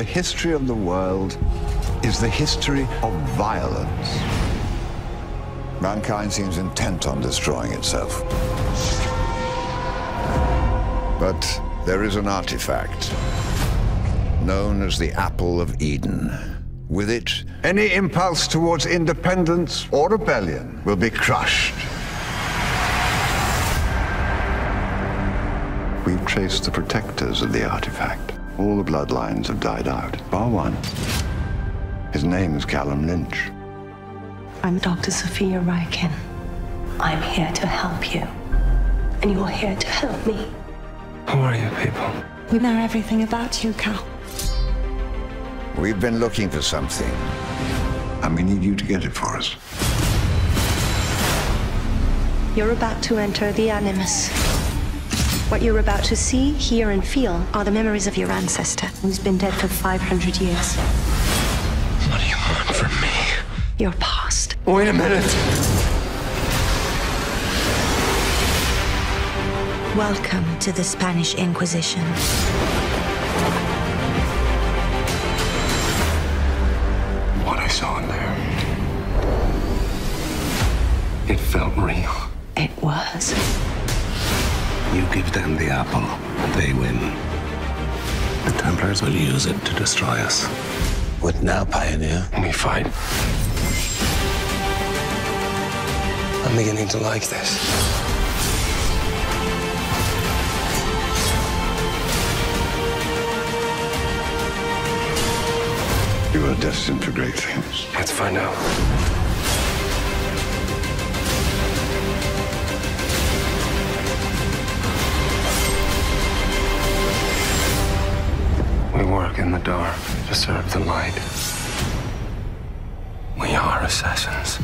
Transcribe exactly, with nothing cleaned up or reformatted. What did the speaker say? the history of the world is the history of violence. Mankind seems intent on destroying itself. But there is an artifact known as the Apple of Eden. With it, any impulse towards independence or rebellion will be crushed. We've traced the protectors of the artifact. All the bloodlines have died out, bar one. His name is Callum Lynch. I'm Doctor Sophia Rykin. I'm here to help you. And you're here to help me. Who are you people? We know everything about you, Cal. We've been looking for something, and we need you to get it for us. You're about to enter the Animus. What you're about to see, hear, and feel are the memories of your ancestor, who's been dead for five hundred years. What do you want from me? Your past. Wait a minute! Welcome to the Spanish Inquisition. What I saw in there, it felt real. It was. You give them the apple, they win. The Templars will use it to destroy us. What now, pioneer? We fight. I'm beginning to like this. You are destined for great things. Let's find out. In the dark to serve the light. We are assassins.